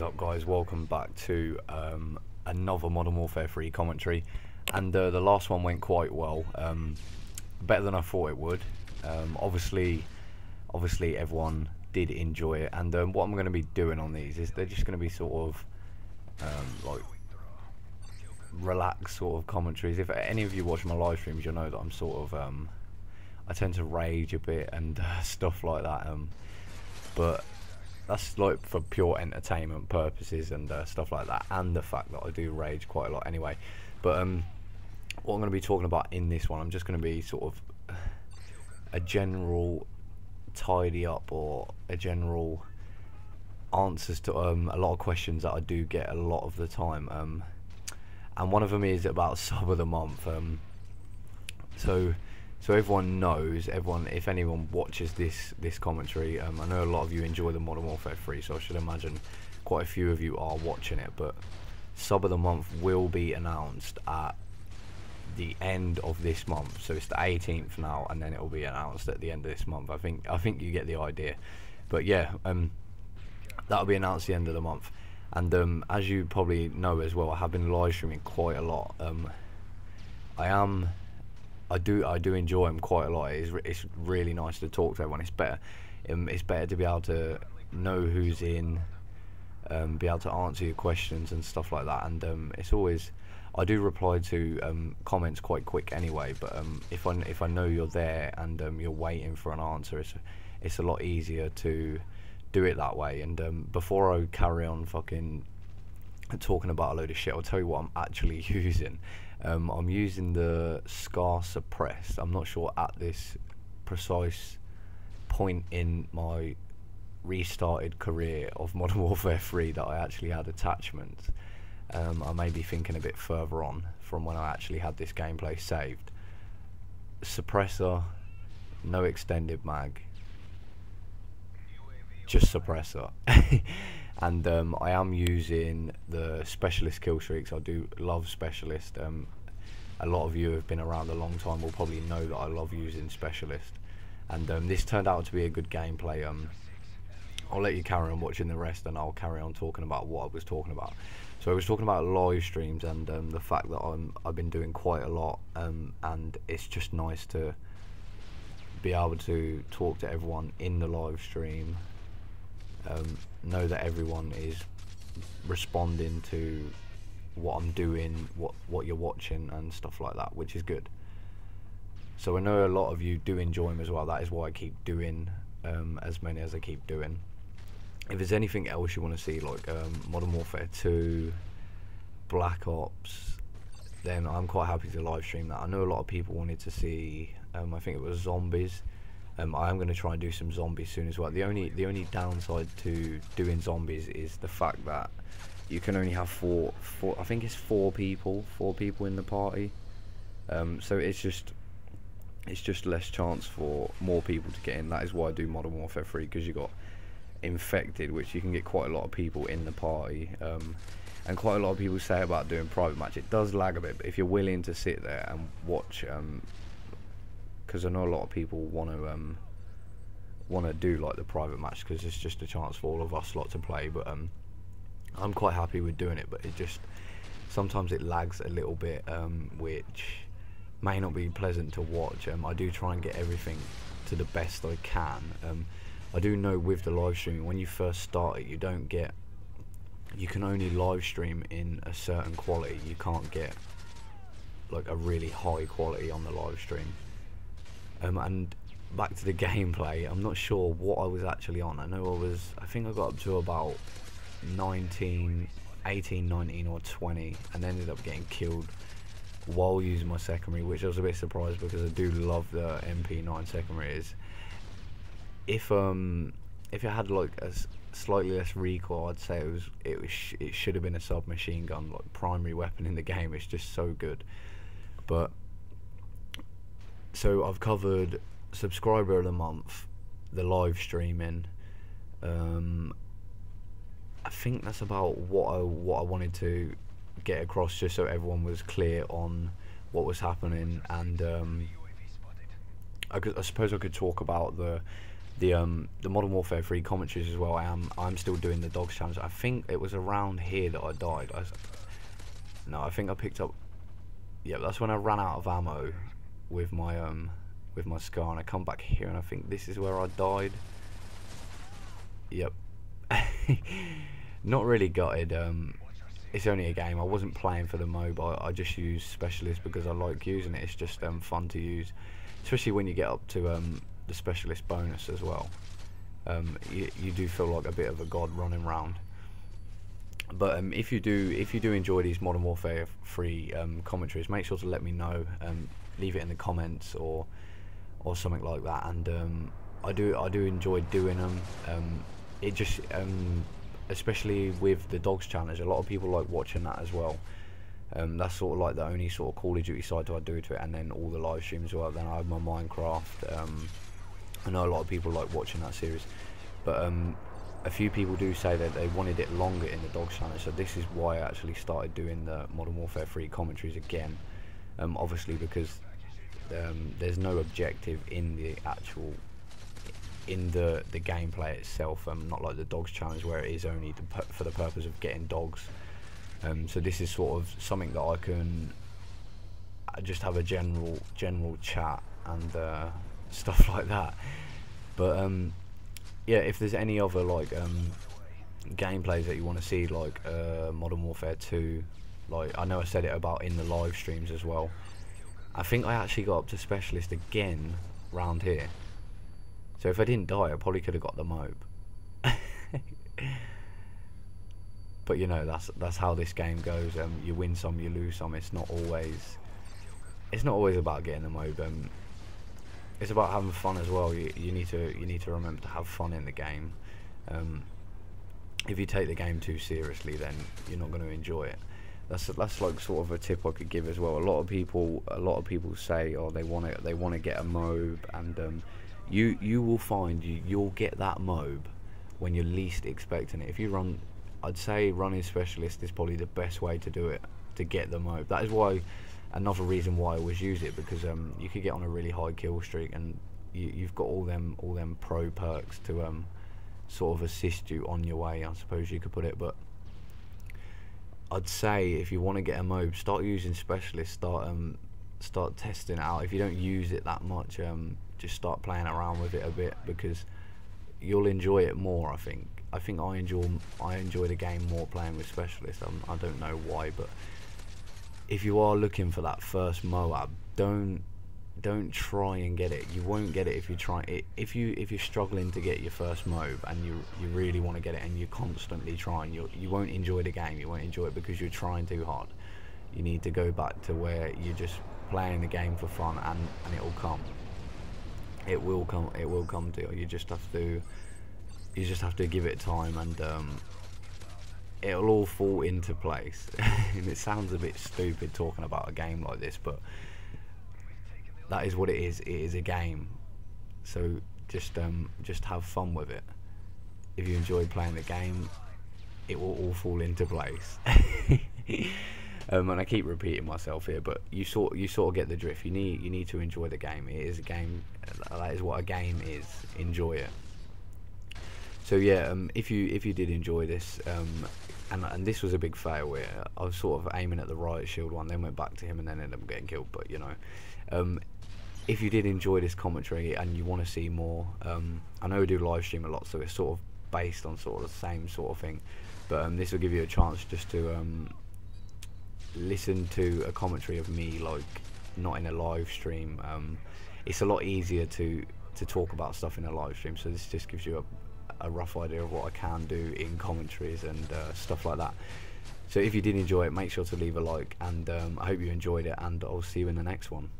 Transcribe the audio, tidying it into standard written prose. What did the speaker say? is up, guys? Welcome back to another Modern Warfare 3 commentary, and the last one went quite well, better than I thought it would. Obviously everyone did enjoy it, and what I'm going to be doing on these is they're just going to be sort of like relaxed sort of commentaries. If any of you watch my live streams, you'll know that I'm sort of I tend to rage a bit and stuff like that, but that's like for pure entertainment purposes and stuff like that, and the fact that I do rage quite a lot anyway. But what I'm going to be talking about in this one, I'm just going to be sort of a general tidy up, or a general answers to a lot of questions that I do get a lot of the time, and one of them is about sub of the month. So everyone knows, if anyone watches this commentary, I know a lot of you enjoy the Modern Warfare 3, so I should imagine quite a few of you are watching it, but sub of the month will be announced at the end of this month. So it's the 18th now, and then it will be announced at the end of this month. I think you get the idea. But yeah, that'll be announced at the end of the month. And as you probably know as well, I have been live streaming quite a lot. I do enjoy them quite a lot. It's really nice to talk to everyone. It's better to be able to know who's in, be able to answer your questions and stuff like that. And I do reply to comments quite quick anyway. But if I know you're there and you're waiting for an answer, it's a lot easier to do it that way. And before I carry on fucking talking about a load of shit, I'll tell you what I'm actually using. I'm using the SCAR suppressed. I'm not sure at this precise point in my restarted career of Modern Warfare 3 that I actually had attachments. I may be thinking a bit further on from when I actually had this gameplay saved. Suppressor, no extended mag, just suppressor. And I am using the Specialist kill streaks. I do love Specialist. A lot of you have been around a long time will probably know that I love using Specialist. And this turned out to be a good gameplay. I'll let you carry on watching the rest, and I'll carry on talking about what I was talking about. So I was talking about live streams and the fact that I've been doing quite a lot, and it's just nice to be able to talk to everyone in the live stream. Know that everyone is responding to what I'm doing, what you're watching and stuff like that, which is good. So I know a lot of you do enjoy them as well. That is why I keep doing as many as I keep doing. If there's anything else you want to see, like Modern Warfare 2, Black Ops, then I'm quite happy to live stream that. I know a lot of people wanted to see, I think it was zombies. I am going to try and do some zombies soon as well. The only downside to doing zombies is the fact that you can only have four. I think it's four people in the party. So it's just less chance for more people to get in. That is why I do Modern Warfare 3, because you got infected, which you can get quite a lot of people in the party. And quite a lot of people say about doing private match, it does lag a bit, but if you're willing to sit there and watch. Because I know a lot of people want to do like the private match, because it's just a chance for all of us lot to play. But I'm quite happy with doing it, but it just sometimes it lags a little bit, which may not be pleasant to watch. I do try and get everything to the best I can. I do know with the live streaming, when you first start it, you can only live stream in a certain quality. You can't get like a really high quality on the live stream. And back to the gameplay, I'm not sure what I was actually on. I think I got up to about 18, 19 or 20, and ended up getting killed while using my secondary, which I was a bit surprised, because I do love the MP9 secondaries. If it had like a slightly less recoil, I'd say it should have been a submachine gun, like primary weapon in the game. It's just so good. But so I've covered subscriber of the month, the live streaming. I think that's about what I wanted to get across, just so everyone was clear on what was happening. And I suppose I could talk about the the Modern Warfare 3 commentaries as well. I'm still doing the dogs challenge. I think it was around here that I died. I think I picked up. Yeah, that's when I ran out of ammo with my SCAR, and I come back here, and I think this is where I died. Yep. Not really gutted. It's only a game. I wasn't playing for the MOAB. I just use Specialist because I like using it. It's just fun to use, especially when you get up to the Specialist bonus as well. You do feel like a bit of a god running around. But if you do enjoy these Modern Warfare 3 commentaries, make sure to let me know. Leave it in the comments or something like that. And I do enjoy doing them. It just especially with the dogs challenge, a lot of people like watching that as well. That's sort of like the only sort of Call of Duty side that I do to it, and then all the live streams as well. Then I have my Minecraft. I know a lot of people like watching that series, but a few people do say that they wanted it longer in the dogs challenge, so this is why I actually started doing the Modern Warfare 3 commentaries again. Obviously because there's no objective in the actual in the gameplay itself, not like the dogs challenge where it is only for the purpose of getting dogs. So this is sort of something that I can just have a general chat and stuff like that. But yeah, if there's any other like gameplays that you want to see, like Modern Warfare 2, like I know I said it about in the live streams as well. I think I actually got up to Specialist again round here. So if I didn't die, I probably could have got the MOAB. But you know, that's how this game goes. You win some, you lose some. It's not always about getting the MOAB. It's about having fun as well. You need to remember to have fun in the game. If you take the game too seriously, then you're not going to enjoy it. That's like sort of a tip I could give as well. A lot of people say, oh, they want to get a MOAB, and you will find you'll get that MOAB when you're least expecting it. If you run, I'd say running Specialist is probably the best way to do it, to get the MOAB. That is why, another reason why I always use it, because you could get on a really high kill streak, and you've got all them pro perks to sort of assist you on your way, I suppose you could put it. But I'd say if you want to get a MOAB, start using Specialist. Start testing it out. If you don't use it that much, just start playing around with it a bit, because you'll enjoy it more. I think I enjoy the game more playing with Specialist. I don't know why, but if you are looking for that first MOAB, don't try and get it. You won't get it if you try it. If you're struggling to get your first MOAB and you really want to get it and you're constantly trying, you won't enjoy the game. You won't enjoy it because you're trying too hard. You need to go back to where you're just playing the game for fun, and it'll come. It will come to you. You just have to give it time, and it'll all fall into place. And it sounds a bit stupid talking about a game like this, but that is what it is. It is a game, so just have fun with it. If you enjoy playing the game, it will all fall into place. And I keep repeating myself here, but you sort of get the drift. You need to enjoy the game. It is a game. That is what a game is. Enjoy it. So yeah, if you did enjoy this, and this was a big fail here. I was sort of aiming at the riot shield one, then went back to him, and then ended up getting killed. But you know, if you did enjoy this commentary and you want to see more, I know we do live stream a lot, so it's sort of based on sort of the same sort of thing. But this will give you a chance just to listen to a commentary of me, like not in a live stream. It's a lot easier to talk about stuff in a live stream, so this just gives you a rough idea of what I can do in commentaries and stuff like that. So if you did enjoy it, make sure to leave a like, and I hope you enjoyed it, and I'll see you in the next one.